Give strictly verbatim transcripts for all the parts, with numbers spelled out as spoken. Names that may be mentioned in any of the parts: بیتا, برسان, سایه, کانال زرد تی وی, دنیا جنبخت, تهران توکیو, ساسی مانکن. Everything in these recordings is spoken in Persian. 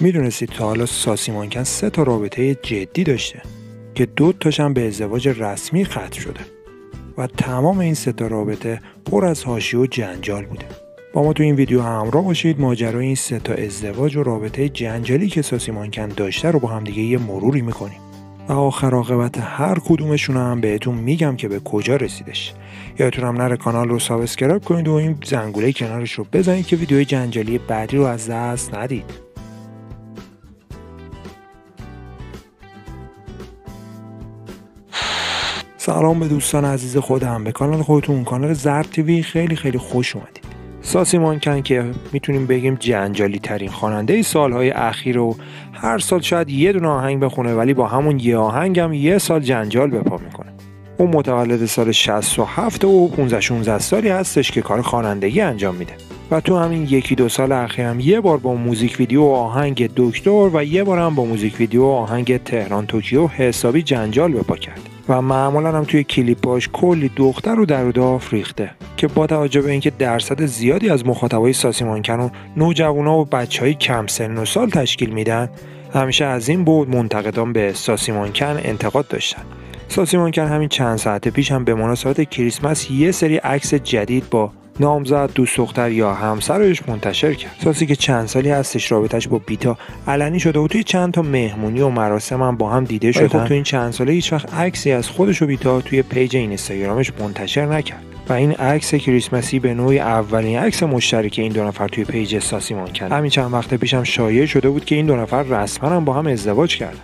میدونستید تا حالا ساسی مانکن سه تا رابطه جدی داشته که دو تاش هم به ازدواج رسمی ختم شده و تمام این سه تا رابطه پر از حاشیه و جنجال بوده. با ما تو این ویدیو همراه باشید ماجرای این سه تا ازدواج و رابطه جنجالی که ساسی مانکن داشته رو با هم دیگه یه مروری میکنیم و آخر عاقبت هر کدومشون هم بهتون میگم که به کجا رسیدش. یادتون هم نره کانال رو سابسکرایب کنید و این زنگوله کنارش رو بزنید که ویدیوی جنجالی بعدی رو از دست ندید. سلام به دوستان عزیز خودم، به کانال خودتون کانال زرد تی وی خیلی خیلی خوش اومدید. ساسی مانکن که میتونیم بگیم جنجالی ترین خواننده سالهای اخیر و هر سال شاید یه دونه آهنگ بخونه ولی با همون یه آهنگ هم یه سال جنجال به پا میکنه. اون متولد سال شصت و هفت و پانزده شانزده سالی هستش که کار خوانندگی انجام میده و تو همین یکی دو سال اخیر هم یه بار با موزیک ویدیو و آهنگ دکتر و یه بار هم با موزیک ویدیو و آهنگ تهران توکیو حسابی جنجال به پا کرد و معمولا هم توی کلیپاش کلی دختر رو در و داف ریخته که با توجه به اینکه درصد زیادی از مخاطبای ساسی مانکن و نوجوانا و بچهای کم سن و سال تشکیل میدن، همیشه از این بود منتقدان به ساسی مانکن انتقاد داشتن. ساسی مانکن همین چند ساعت پیش هم به مناسبت کریسمس یه سری عکس جدید با نامزد، دوست دختر یا همسرش منتشر کرد. ساسی که چند سالی هستش رابطش با بیتا علنی شده و توی چند تا مهمونی و مراسم هم با هم دیده شدن. خب تو این چند ساله هیچ وقت عکسی از خودش و بیتا توی پیج اینستاگرامش منتشر نکرد و این عکس کریسمسی به نوعی اولین عکس مشترک این دو نفر توی پیج ساسی مانکن. همین چند وقت پیشم هم شایع شده بود که این دو نفر رسما هم با هم ازدواج کردن.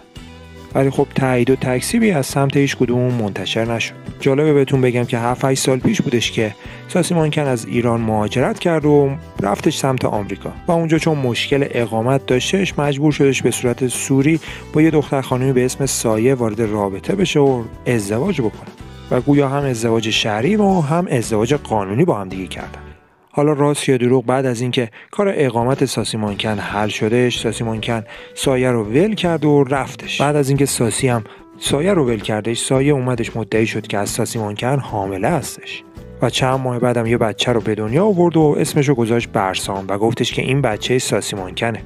ولی خب تایید و تکذیبی از سمت هیچ کدوم منتشر نشد. جالبه بهتون بگم که هفت هشت سال پیش بودش که ساسی مانکن از ایران مهاجرت کرد و رفتش سمت آمریکا و اونجا چون مشکل اقامت داشتش مجبور شدش به صورت سوری با یه دختر خانمی به اسم سایه وارد رابطه بشه و ازدواج بکنه و گویا هم ازدواج شرعی و هم ازدواج قانونی با هم دیگه کردن. حالا راست یا دروغ، بعد از اینکه کار اقامت ساسی مانکن حل شدهش، ساسی مانکن سایه رو ول کرد و رفتش. بعد از اینکه ساسی هم سایه رو ول کردش، سایه اومدش مدعی شد که از ساسی مانکن حامله هستش و چند ماه بعدم یه بچه رو به دنیا آورد و اسمش رو گذاشت برسان و گفتش که این بچه ساسی مانکنه.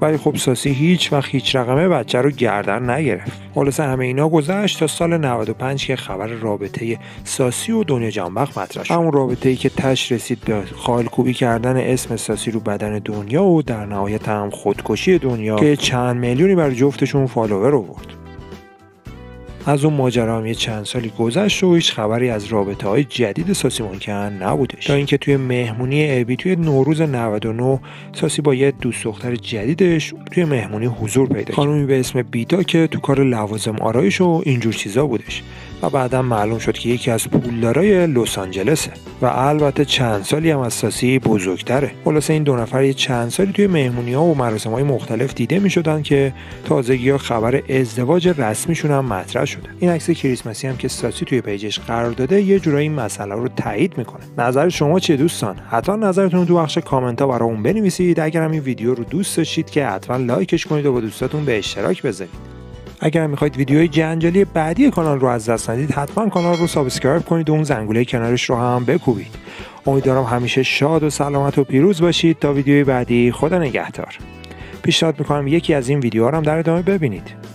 ولی خب ساسی هیچ وقت هیچ رقمه بچه رو گردن نگرفت. خلاصه همه اینا گذشت تا سال نود و پنج که خبر رابطه ساسی و دنیا جنبخت مطرح شد. همون رابطه‌ای که تش رسید به خالکوبی کردن اسم ساسی رو بدن دنیا و در نهایت هم خودکشی دنیا که چند میلیونی بر جفتشون فالوور آورد. از اون ماجرا هم یه چند سالی گذشت و هیچ خبری از رابطه‌های جدید ساسی مانکن نبودش تا اینکه توی مهمونی ابی توی نوروز نود و نه ساسی با یه دوست دختر جدیدش توی مهمونی حضور پیدا کرد. خانومی به اسم بیتا که تو کار لوازم آرایش و اینجور چیزا بودش و بعدا معلوم شد که یکی از پولدارای لس آنجلسه و البته چند سالی هم از ساسی بزرگتره. خلاصه این دو نفر یه چند سالی توی مهمونی‌ها و مراسم‌های مختلف دیده می‌شدن که تازگی‌ها خبر ازدواج رسمیشون هم مطرح شده. این عکس کریسمسی هم که ساسی توی پیجش قرار داده یه جورایی این مسئله رو تایید میکنه. نظر شما چیه دوستان؟ حتما نظرتون رو تو بخش کامنت‌ها برامون بنویسید. اگر هم این ویدیو رو دوست داشتید که حتما لایکش کنید و با دوستاتون به اشتراک بذارید. اگر میخواید ویدیوهای جنجالی بعدی کانال رو از دست ندید حتما کانال رو سابسکرایب کنید و اون زنگوله کنارش رو هم بکوبید. امیدوارم همیشه شاد و سلامت و پیروز باشید تا ویدیوی بعدی. خدا نگهدار. پیشنهاد میکنم یکی از این ویدیوها رو هم در ادامه ببینید.